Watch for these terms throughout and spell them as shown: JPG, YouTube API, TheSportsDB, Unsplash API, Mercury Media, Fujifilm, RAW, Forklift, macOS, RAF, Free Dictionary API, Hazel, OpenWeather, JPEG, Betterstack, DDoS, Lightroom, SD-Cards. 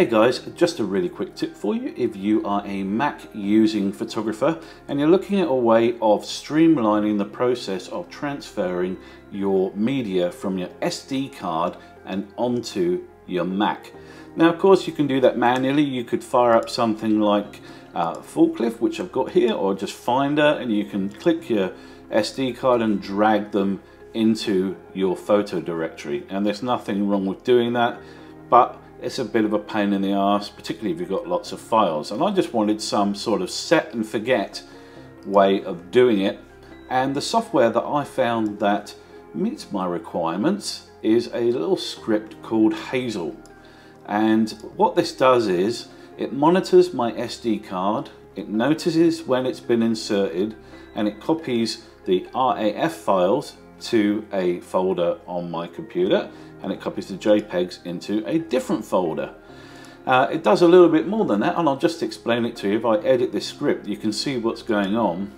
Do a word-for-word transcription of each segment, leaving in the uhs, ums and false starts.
Hey guys, just a really quick tip for you. If you are a Mac using photographer and you're looking at a way of streamlining the process of transferring your media from your S D card and onto your Mac. Now of course you can do that manually. You could fire up something like uh, Forklift, which I've got here, or just Finder, and you can click your S D card and drag them into your photo directory, and there's nothing wrong with doing that, but it's a bit of a pain in the ass, particularly if you've got lots of files. And I just wanted some sort of set and forget way of doing it, and the software that I found that meets my requirements is a little script called Hazel. And what this does is it monitors my S D card, it notices when it's been inserted, and it copies the R A F files to a folder on my computer, and it copies the JPEGs into a different folder. Uh, it does a little bit more than that, and I'll just explain it to you. If I edit this script, you can see what's going on.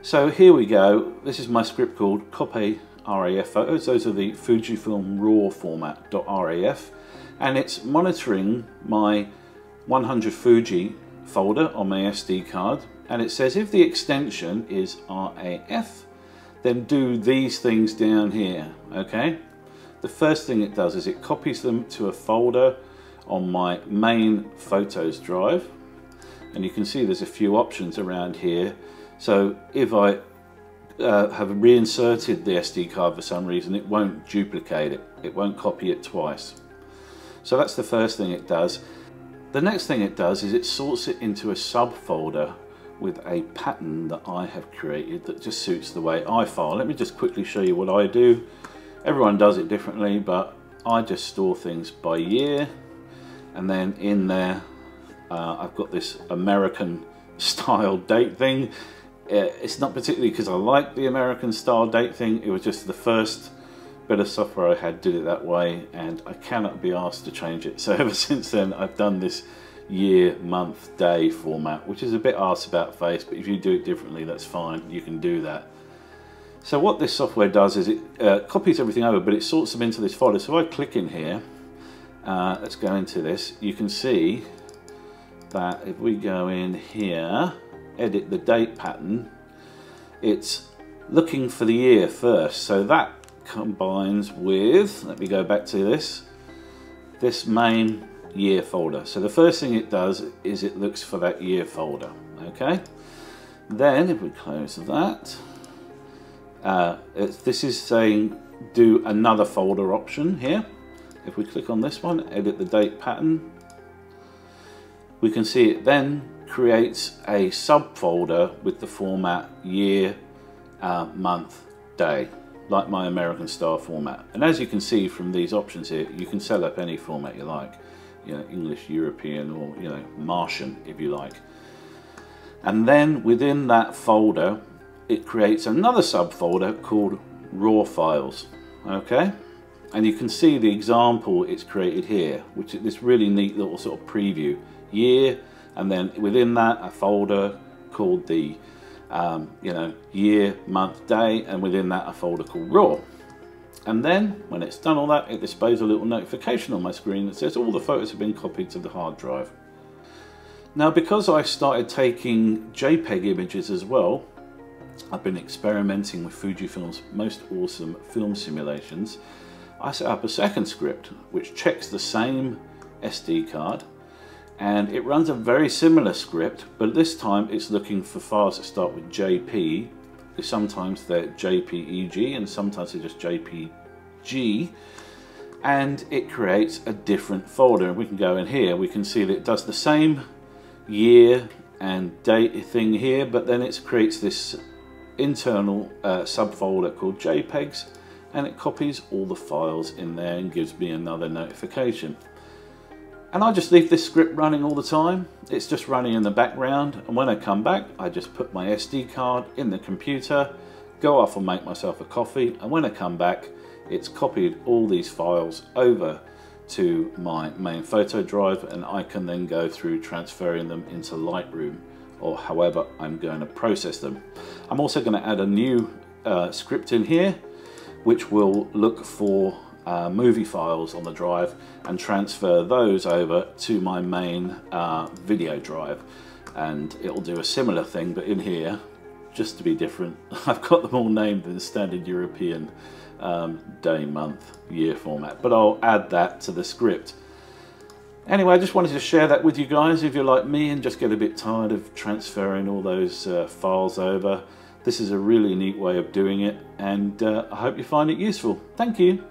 So here we go. This is my script called Copy R A F Photos. Those are the Fujifilm RAW format .raf, and it's monitoring my one hundred Fuji folder on my S D card, and it says if the extension is R A F, then do these things down here, okay? The first thing it does is it copies them to a folder on my main photos drive, and you can see there's a few options around here. So if I uh, have reinserted the S D card for some reason, it won't duplicate it, it won't copy it twice. So that's the first thing it does. The next thing it does is it sorts it into a subfolder with a pattern that I have created that just suits the way I file. Let me just quickly show you what I do. Everyone does it differently, but I just store things by year, and then in there uh, I've got this American style date thing. It's not particularly because I like the American style date thing, it was just the first bit of software I had did it that way, and I cannot be asked to change it. So ever since then I've done this year, month, day format, which is a bit arse about face, but if you do it differently, that's fine, you can do that. So what this software does is it uh, copies everything over, but it sorts them into this folder. So if I click in here, uh, let's go into this, you can see that if we go in here, edit the date pattern, it's looking for the year first. So that combines with, let me go back to this, this main year folder. So the first thing it does is it looks for that year folder, okay? Then if we close that, uh, it's, this is saying do another folder option here. If we click on this one, edit the date pattern, we can see it then creates a subfolder with the format year, uh, month, day, like my American style format. And as you can see from these options here, you can set up any format you like. You know, English, European, or you know, Martian if you like. And then within that folder it creates another subfolder called RAW files, okay? And you can see the example it's created here, which is this really neat little sort of preview year, and then within that a folder called the um, you know, year, month, day, and within that a folder called RAW. And then when it's done all that, it displays a little notification on my screen that says all the photos have been copied to the hard drive. Now because I started taking JPEG images as well, I've been experimenting with Fujifilm's most awesome film simulations. I set up a second script which checks the same S D card, and it runs a very similar script, but this time it's looking for files that start with J P. Sometimes they're J P E G and sometimes they're just J P G, and it creates a different folder. And we can go in here, we can see that it does the same year and date thing here, but then it creates this internal uh, subfolder called JPEGs, and it copies all the files in there and gives me another notification. And I just leave this script running all the time. It's just running in the background, and when I come back I just put my S D card in the computer, go off and make myself a coffee, and when I come back it's copied all these files over to my main photo drive, and I can then go through transferring them into Lightroom or however I'm going to process them. I'm also going to add a new uh, script in here which will look for uh, movie files on the drive and transfer those over to my main uh, video drive. And it'll do a similar thing, but in here, just to be different, I've got them all named in the standard European um, day, month, year format, but I'll add that to the script. Anyway, I just wanted to share that with you guys. If you're like me and just get a bit tired of transferring all those uh, files over, this is a really neat way of doing it, and uh, I hope you find it useful. Thank you.